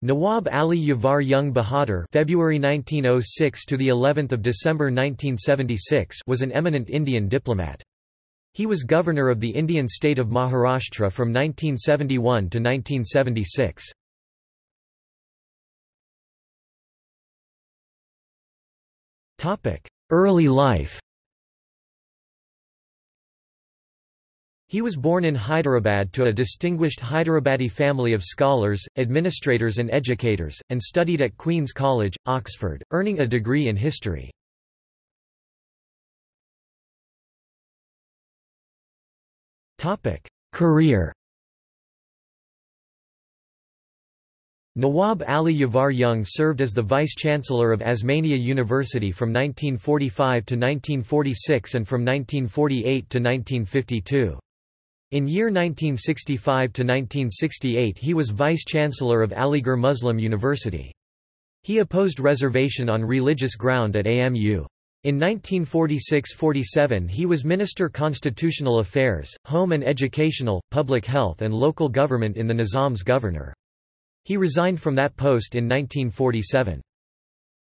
Nawab Ali Yavar Jung Bahadur (February 1906 to the 11th of December 1976) was an eminent Indian diplomat. He was governor of the Indian state of Maharashtra from 1971 to 1976. Topic: Early life. He was born in Hyderabad to a distinguished Hyderabadi family of scholars, administrators and educators, and studied at Queen's College, Oxford, earning a degree in history. Career. Nawab Ali Yavar Jung served as the Vice-Chancellor of Osmania University from 1945 to 1946 and from 1948 to 1952. In year 1965 to 1968 he was Vice-Chancellor of Aligarh Muslim University. He opposed reservation on religious ground at AMU. In 1946–47 he was Minister Constitutional Affairs, Home and Educational, Public Health and Local Government in the Nizam's governor. He resigned from that post in 1947.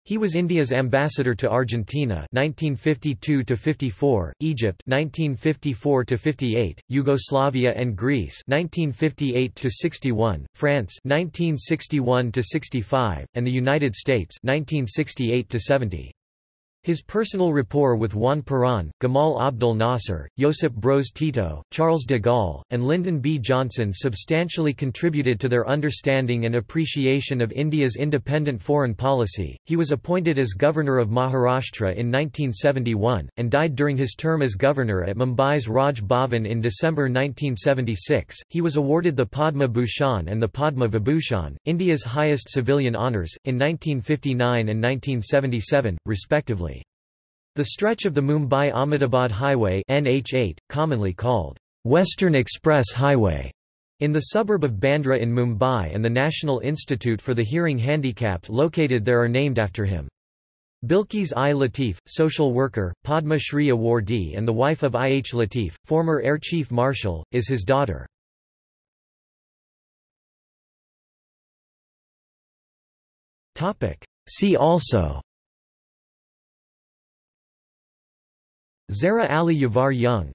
He was India's ambassador to Argentina 1952–54, Egypt 1954–58, Yugoslavia and Greece 1958–61, France 1961–65, and the United States 1968–70. His personal rapport with Juan Perón, Gamal Abdel Nasser, Josip Broz Tito, Charles de Gaulle, and Lyndon B. Johnson substantially contributed to their understanding and appreciation of India's independent foreign policy. He was appointed as governor of Maharashtra in 1971, and died during his term as governor at Mumbai's Raj Bhavan in December 1976. He was awarded the Padma Bhushan and the Padma Vibhushan, India's highest civilian honours, in 1959 and 1977, respectively. The stretch of the Mumbai-Ahmedabad Highway (NH8), commonly called Western Express Highway, in the suburb of Bandra in Mumbai and the National Institute for the Hearing Handicapped located there are named after him. Bilkis I. Latif, social worker, Padma Shri awardee and the wife of NH Latif, former Air Chief Marshal, is his daughter. See also: Zara Ali Yavar Jung.